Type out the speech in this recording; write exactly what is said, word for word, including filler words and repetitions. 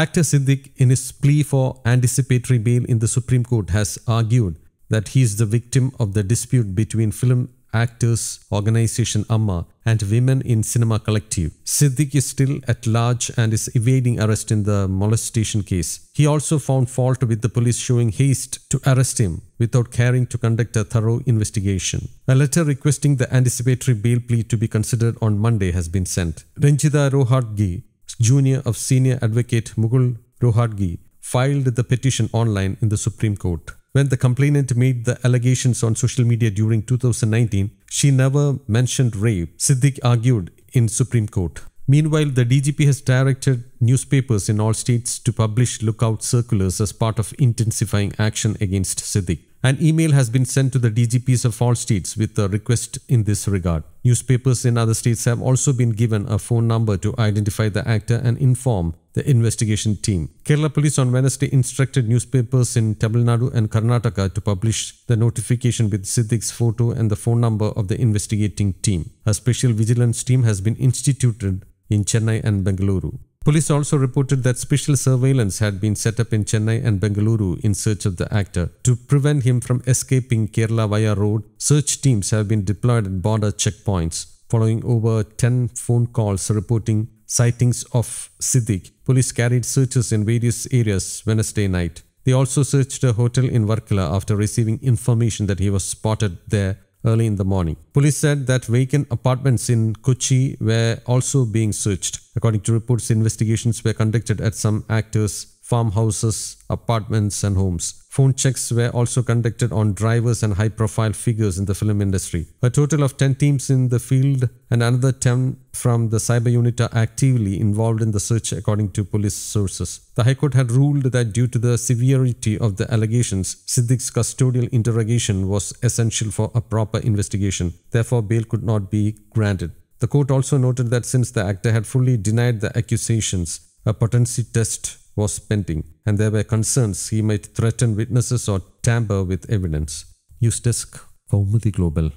Actor Siddique, in his plea for anticipatory bail in the Supreme Court, has argued that he is the victim of the dispute between film actors' organization Amma and Women in Cinema Collective. Siddique is still at large and is evading arrest in the molestation case. He also found fault with the police showing haste to arrest him without caring to conduct a thorough investigation. A letter requesting the anticipatory bail plea to be considered on Monday has been sent. Ranjeeta Rohatgi, junior of senior advocate Mukul Rohatgi, filed the petition online in the Supreme Court. When the complainant made the allegations on social media during two thousand nineteen, she never mentioned rape, Siddique argued in Supreme Court. Meanwhile, the D G P has directed newspapers in all states to publish lookout circulars as part of intensifying action against Siddique. An email has been sent to the D G Ps of all states with a request in this regard. Newspapers in other states have also been given a phone number to identify the actor and inform the investigation team. Kerala Police on Wednesday instructed newspapers in Tamil Nadu and Karnataka to publish the notification with Siddique's photo and the phone number of the investigating team. A special vigilance team has been instituted in Chennai and Bengaluru. Police also reported that special surveillance had been set up in Chennai and Bengaluru in search of the actor. To prevent him from escaping Kerala via road, search teams have been deployed at border checkpoints. Following over ten phone calls reporting sightings of Siddique, police carried searches in various areas Wednesday night. They also searched a hotel in Varkala after receiving information that he was spotted there early in the morning. Police said that vacant apartments in Kochi were also being searched. According to reports, investigations were conducted at some actors' farmhouses, apartments and homes. Phone checks were also conducted on drivers and high-profile figures in the film industry. A total of ten teams in the field and another ten from the cyber unit are actively involved in the search, according to police sources. The High Court had ruled that due to the severity of the allegations, Siddique's custodial interrogation was essential for a proper investigation. Therefore, bail could not be granted. The court also noted that since the actor had fully denied the accusations, a potency test was pending, and there were concerns he might threaten witnesses or tamper with evidence. News Desk, Kaumudy Global.